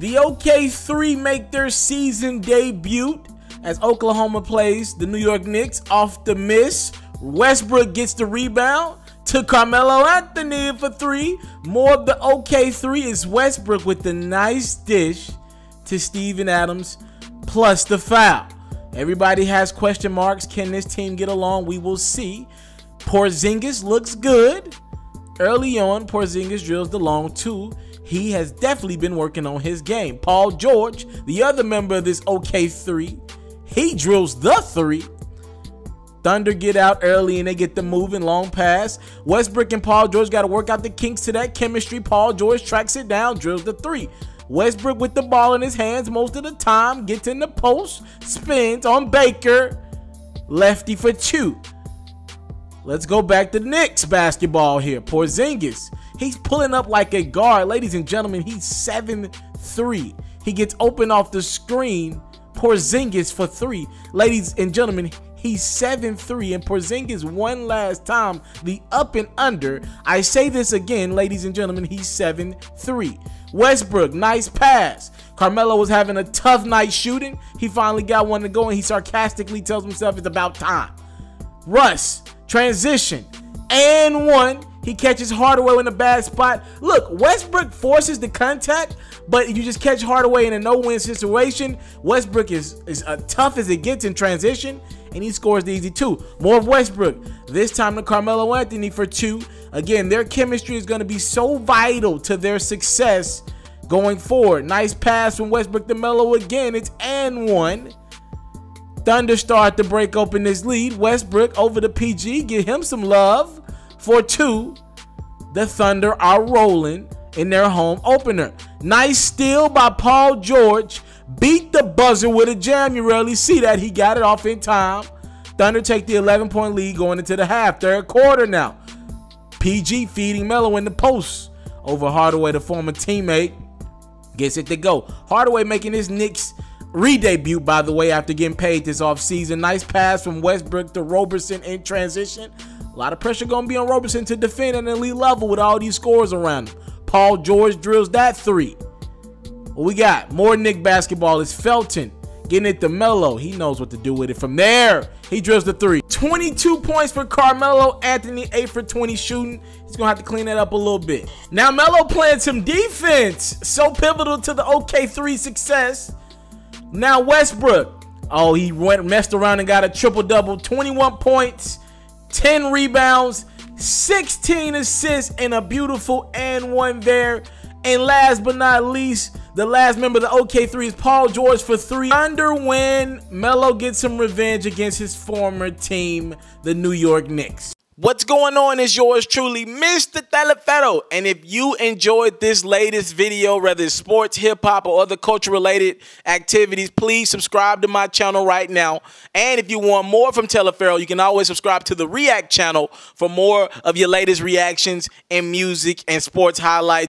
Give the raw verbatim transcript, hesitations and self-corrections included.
The O K three make their season debut as Oklahoma plays the New York Knicks off the miss. Westbrook gets the rebound to Carmelo Anthony for three. More of the O K three is Westbrook with the nice dish to Stephen Adams, plus the foul. Everybody has question marks. Can this team get along? We will see. Porzingis looks good. Early on, Porzingis drills the long two. He has definitely been working on his game. Paul George, the other member of this O K three, he drills the three. Thunder get out early and they get the moving long pass. Westbrook and Paul George got to work out the kinks to that chemistry. Paul George tracks it down, drills the three. Westbrook with the ball in his hands most of the time, gets in the post, spins on Baker, lefty for two. Let's go back to Knicks basketball here. Porzingis, he's pulling up like a guard. Ladies and gentlemen, he's seven three. He gets open off the screen. Porzingis for three. Ladies and gentlemen, he's seven three. And Porzingis one last time, the up and under. I say this again, ladies and gentlemen, he's seven three. Westbrook, nice pass. Carmelo was having a tough night shooting. He finally got one to go, and he sarcastically tells himself it's about time. Russ, transition, and one. He catches Hardaway in a bad spot. Look, Westbrook forces the contact, but you just catch Hardaway in a no-win situation. Westbrook is as tough as it gets in transition, and he scores the easy two. More of Westbrook, this time to Carmelo Anthony for two. Again, their chemistry is going to be so vital to their success going forward. Nice pass from Westbrook to Melo again. It's and one. Thunder start to break open this lead. Westbrook over to P G. Give him some love for two. The Thunder are rolling in their home opener. Nice steal by Paul George. Beat the buzzer with a jam. You rarely see that. He got it off in time. Thunder take the eleven point lead going into the half. Third quarter now. P G feeding Melo in the post. Over Hardaway, the former teammate. Gets it to go. Hardaway making his Knicks re-debut, by the way, after getting paid this offseason. Nice pass from Westbrook to Roberson in transition. A lot of pressure going to be on Roberson to defend at an elite level with all these scores around him. Paul George drills that three. What we got? More Knick basketball is Felton getting it to Melo. He knows what to do with it from there. He drills the three. twenty-two points for Carmelo Anthony, eight for twenty shooting. He's going to have to clean that up a little bit. Now Melo playing some defense. So pivotal to the O K three success. Now Westbrook, oh, he went messed around and got a triple-double, twenty-one points, ten rebounds, sixteen assists, and a beautiful and one there. And last but not least, the last member of the O K three is Paul George for three. Thunder win. Melo gets some revenge against his former team, the New York Knicks. What's going on is yours truly, Mister Taliaferro. And if you enjoyed this latest video, whether it's sports, hip-hop, or other culture-related activities, please subscribe to my channel right now. And if you want more from Taliaferro, you can always subscribe to the React channel for more of your latest reactions and music and sports highlights.